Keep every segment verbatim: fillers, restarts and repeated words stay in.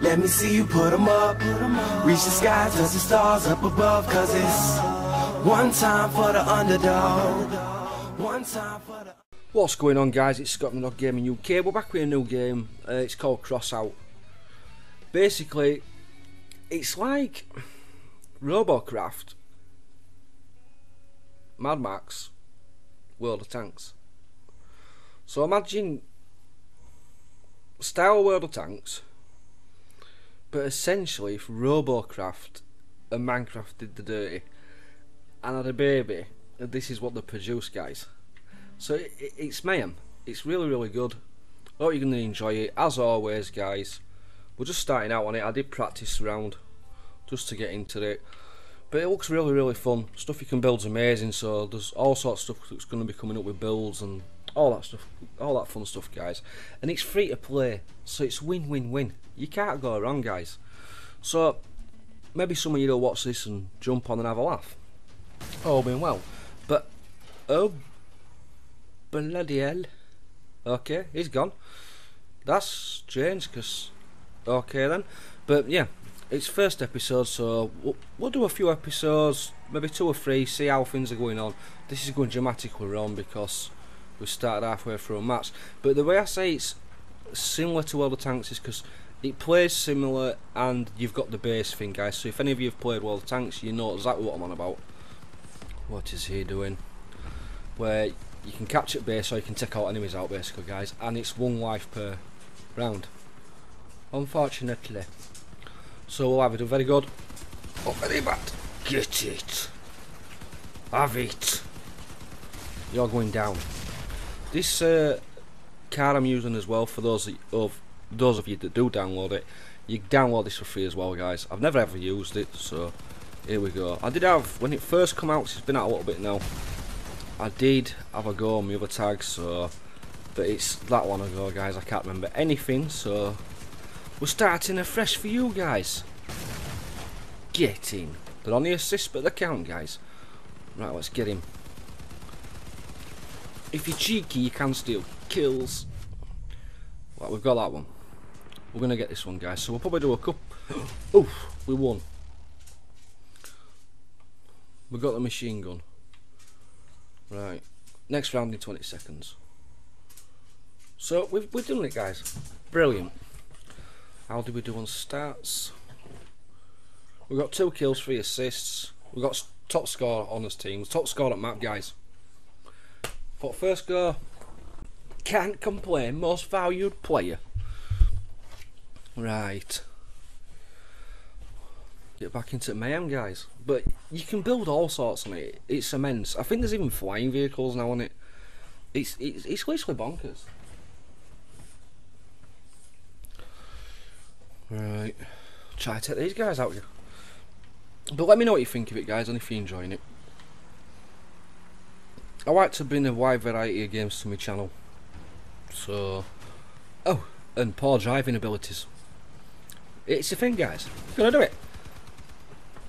Let me see you put 'em up. Reach the skies, touch the stars up above. Cause it's one time for the underdog. One time for the... What's going on, guys? It's Scott manod gaming U K. We're back with a new game. Uh, it's called Crossout. Basically, it's like RoboCraft, Mad Max, World of Tanks. So imagine style World of Tanks, but essentially if RoboCraft and Minecraft did the dirty and had a baby, this is what they produce, guys. So it, it, it's mayhem. It's really, really good. Hope you're going to enjoy it. As always, guys, we're just starting out on it. I did practice around just to get into it, but it looks really, really fun. Stuff you can build's amazing, so there's all sorts of stuff that's going to be coming up with builds and all that stuff, all that fun stuff, guys. And it's free to play, so it's win win win. You can't go wrong, guys. So maybe some of you will watch this and jump on and have a laugh. All being well. But oh bloody hell. Okay, he's gone. That's strange, cause okay then. But yeah, it's first episode, so we'll do a few episodes, maybe two or three, see how things are going on. This is going dramatically wrong because we started halfway through a match. But the way I say it's similar to World of Tanks is because it plays similar and you've got the base thing, guys. So if any of you have played World of Tanks, you know exactly what I'm on about. What is he doing? Where you can capture base or you can take out enemies out, basically, guys. And it's one life per round, unfortunately. So we'll have it very good or very bad. Get it. Have it. You're going down. This uh, card I'm using as well, for those of those of you that do download it, you download this for free as well, guys. I've never ever used it, so here we go. I did have, when it first come out, it's been out a little bit now, I did have a go on my other tags, so, but it's that long ago, guys, I can't remember anything, so we're starting afresh for you guys. Get in. They're on the assist, but they count, guys. Right, let's get him. If you're cheeky, you can steal kills. Well, we've got that one. We're going to get this one, guys. So we'll probably do a couple. Oof, we won. We got the machine gun. Right. Next round in twenty seconds. So we've, we've done it, guys. Brilliant. How do we do on stats? We've got two kills, three assists. We've got top score on this team. Top score at map, guys. But first go, can't complain, most valued player. Right, get back into mayhem, guys. But you can build all sorts on it. It's immense. I think there's even flying vehicles now on it. It's it's, it's literally bonkers. Right, try to take these guys out here. But let me know what you think of it, guys, and if you're enjoying it. I like to bring a wide variety of games to my channel. So, oh, and poor driving abilities. It's a thing, guys. Gonna do it.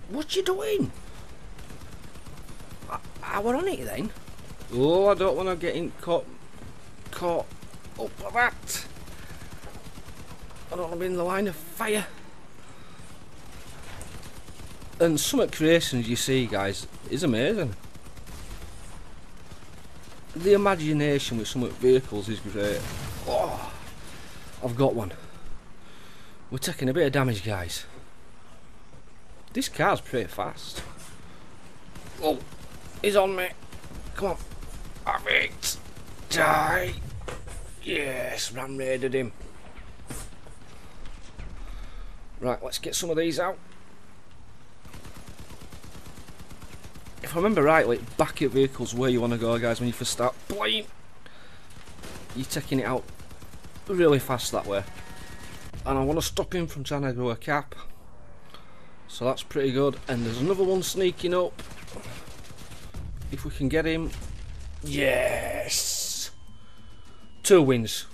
What you doing? I, I were on it then. Oh, I don't want to get in caught, caught up by that. I don't want to be in the line of fire. And some of the creations you see, guys, is amazing. The imagination with some of the vehicles is great. Oh, I've got one. We're taking a bit of damage, guys. This car's pretty fast. Oh, he's on me. Come on. Have it. Die. Yes, ram raided him. Right, let's get some of these out. If I remember rightly, back at vehicles where you want to go, guys, when you first start playing. You're taking it out really fast that way. And I want to stop him from trying to grow a cap. So that's pretty good. And there's another one sneaking up. If we can get him. Yes! Two wins.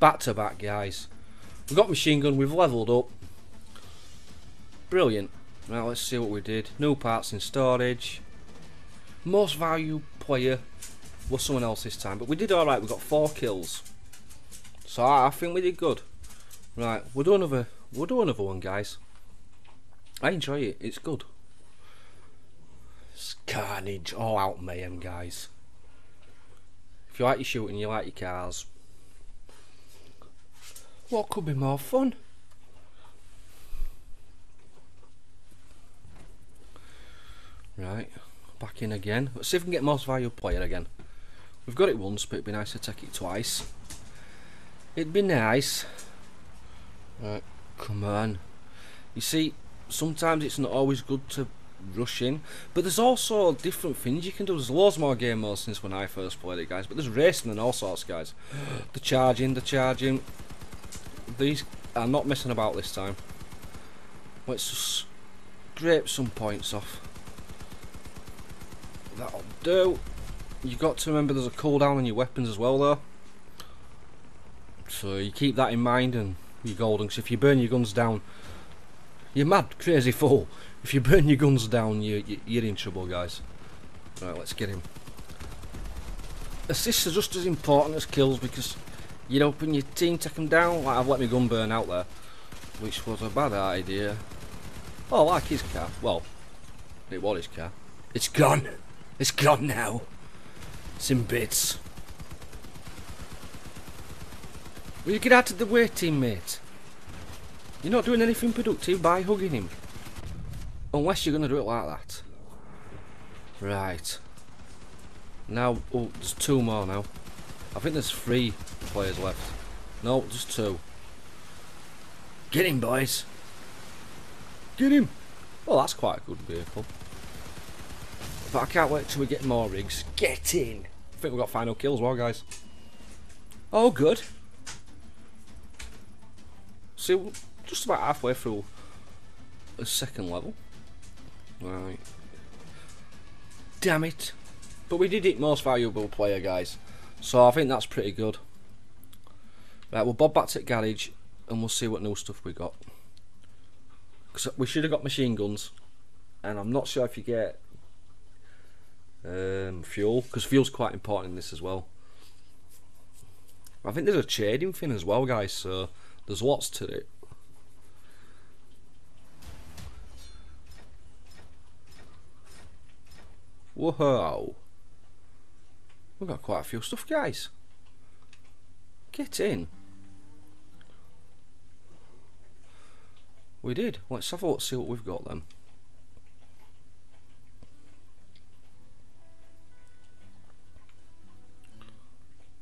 Back to back, guys. We've got machine gun, we've leveled up. Brilliant. Now let's see what we did. New parts in storage. Most value player was someone else this time, but we did alright. We got four kills, so I think we did good. Right, we'll do another we'll do another one, guys. I enjoy it, it's good. It's carnage, all out mayhem, guys. If you like your shooting, you like your cars, what could be more fun? Right, back in again. Let's see if we can get most valuable player again. We've got it once, but it'd be nice to take it twice. It'd be nice. Right, come on. You see, sometimes it's not always good to rush in, but there's also different things you can do. There's loads more game modes since when I first played it, guys, but there's racing and all sorts, guys. The charging, the charging. These are not messing about this time. Let's just scrape some points off. That'll do. You got to remember there's a cooldown on your weapons as well, though. So you keep that in mind, and your golden. Because if you burn your guns down, you're mad, crazy fool. If you burn your guns down, you, you, you're in trouble, guys. Right, let's get him. Assists are just as important as kills, because you'd open your team, take them down. Like, I've let my gun burn out there, which was a bad idea. Oh, like his car. Well, it was his car. It's gone. It's gone now. It's in bits. Will you get out of the way, teammate? You're not doing anything productive by hugging him. Unless you're going to do it like that. Right. Now, oh, there's two more now. I think there's three players left. No, just two. Get him, boys. Get him. Oh, that's quite a good vehicle. But I can't wait till we get more rigs. Get in. I think we've got final kills as well, guys. Oh, good. See, we're just about halfway through the second level. Right. Damn it. But we did it most valuable player, guys. So I think that's pretty good. Right, we'll bob back to the garage and we'll see what new stuff we got. Because we should have got machine guns. And I'm not sure if you get Um, fuel, because fuel's quite important in this as well. I think there's a trading thing as well, guys, so there's lots to it. Whoa, we've got quite a few stuff, guys. Get in. We did. Let's have a look, see what we've got then.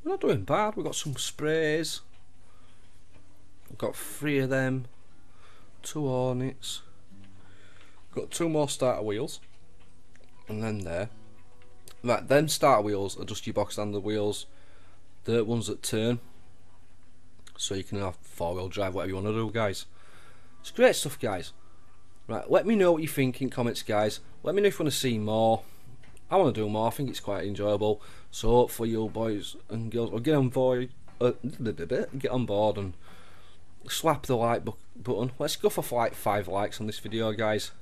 We're not doing bad. We've got some sprays. We've got three of them. Two Hornets. Got two more starter wheels. And then there. Right, them starter wheels are just your box standard wheels. They're ones that turn. So you can have four wheel drive, whatever you want to do, guys. It's great stuff, guys. Right, let me know what you think in comments, guys. Let me know if you want to see more. I want to do more. I think it's quite enjoyable. So hopefully you boys and girls will get on board, uh, get on board and slap the like bu button. Let's go for like five likes on this video, guys.